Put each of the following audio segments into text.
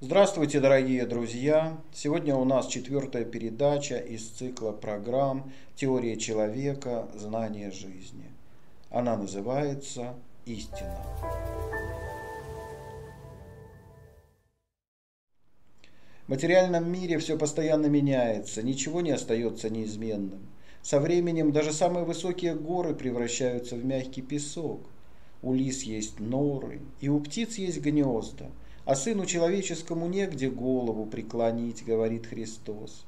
Здравствуйте, дорогие друзья! Сегодня у нас 4-я передача из цикла программ «Теория человека. Знание жизни». Она называется «Истина». В материальном мире все постоянно меняется, ничего не остается неизменным. Со временем даже самые высокие горы превращаются в мягкий песок. У лис есть норы, и у птиц есть гнезда. А сыну человеческому негде голову преклонить, говорит Христос.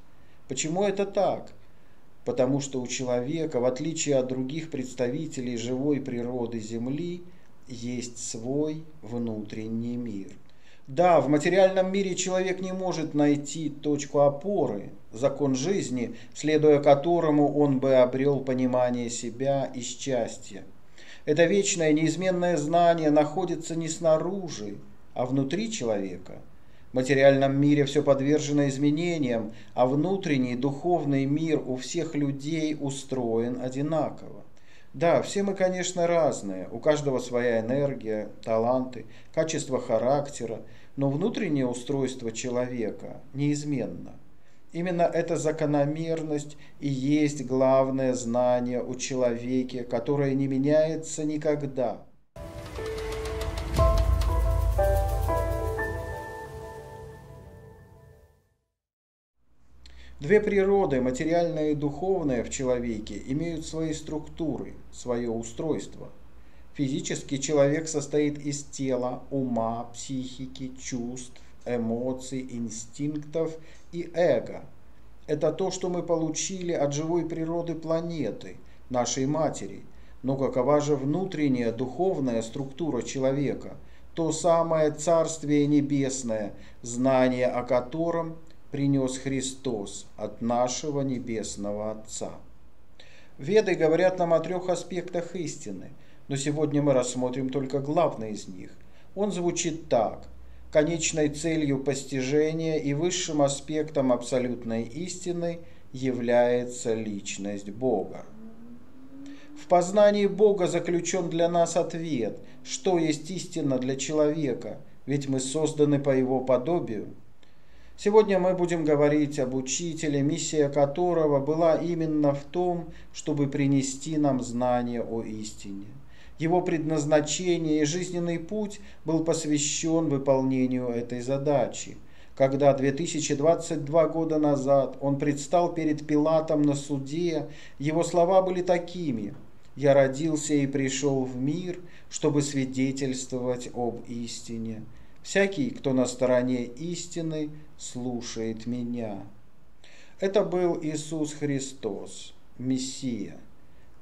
Почему это так? Потому что у человека, в отличие от других представителей живой природы Земли, есть свой внутренний мир. Да, в материальном мире человек не может найти точку опоры, закон жизни, следуя которому он бы обрел понимание себя и счастья. Это вечное неизменное знание находится не снаружи, а внутри человека. В материальном мире все подвержено изменениям, а внутренний духовный мир у всех людей устроен одинаково. Да, все мы, конечно, разные, у каждого своя энергия, таланты, качество характера, но внутреннее устройство человека неизменно. Именно эта закономерность и есть главное знание о человеке, которое не меняется никогда. Две природы, материальная и духовная, в человеке имеют свои структуры, свое устройство. Физический человек состоит из тела, ума, психики, чувств, эмоций, инстинктов и эго. Это то, что мы получили от живой природы планеты, нашей матери. Но какова же внутренняя духовная структура человека, то самое Царствие Небесное, знание о котором – принес Христос от нашего Небесного Отца. Веды говорят нам о 3 аспектах истины, но сегодня мы рассмотрим только главный из них. Он звучит так. Конечной целью постижения и высшим аспектом абсолютной истины является личность Бога. В познании Бога заключен для нас ответ, что есть истина для человека, ведь мы созданы по Его подобию. Сегодня мы будем говорить об учителе, миссия которого была именно в том, чтобы принести нам знание о истине. Его предназначение и жизненный путь был посвящен выполнению этой задачи. Когда 2022 года назад он предстал перед Пилатом на суде, его слова были такими: «Я родился и пришел в мир, чтобы свидетельствовать об истине. Всякий, кто на стороне истины, слушает меня». Это был Иисус Христос, Мессия.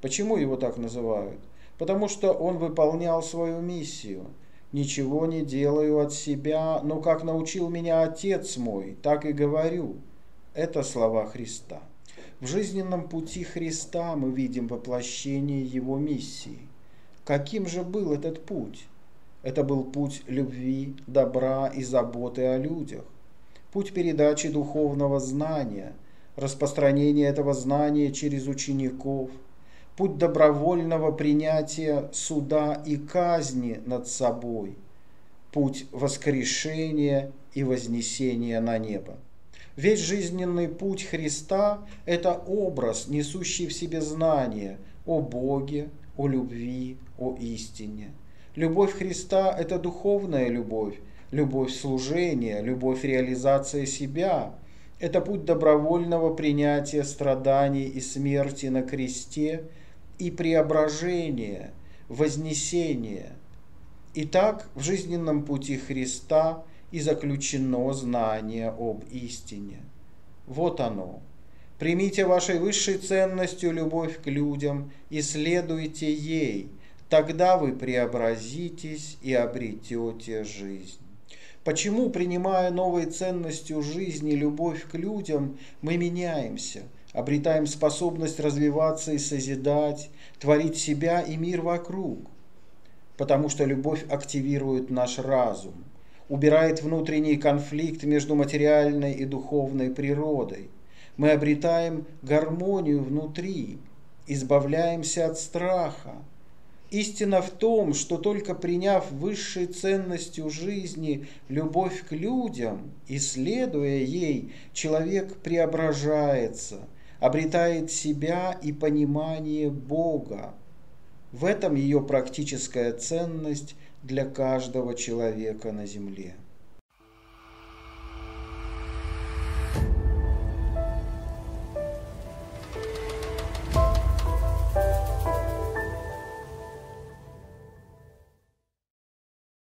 Почему его так называют? Потому что он выполнял свою миссию. «Ничего не делаю от себя, но как научил меня Отец мой, так и говорю». Это слова Христа. В жизненном пути Христа мы видим воплощение его миссии. Каким же был этот путь? Это был путь любви, добра и заботы о людях, путь передачи духовного знания, распространения этого знания через учеников, путь добровольного принятия суда и казни над собой, путь воскрешения и вознесения на небо. Весь жизненный путь Христа – это образ, несущий в себе знание о Боге, о любви, о истине. Любовь Христа – это духовная любовь, любовь служения, любовь реализации себя. Это путь добровольного принятия страданий и смерти на кресте и преображения, вознесения. Итак, в жизненном пути Христа и заключено знание об истине. Вот оно. Примите вашей высшей ценностью любовь к людям и следуйте ей. Тогда вы преобразитесь и обретете жизнь. Почему, принимая новой ценностью жизни любовь к людям, мы меняемся, обретаем способность развиваться и созидать, творить себя и мир вокруг? Потому что любовь активирует наш разум, убирает внутренний конфликт между материальной и духовной природой. Мы обретаем гармонию внутри, избавляемся от страха. Истина в том, что только приняв высшей ценностью жизни любовь к людям и следуя ей, человек преображается, обретает себя и понимание Бога. В этом ее практическая ценность для каждого человека на земле.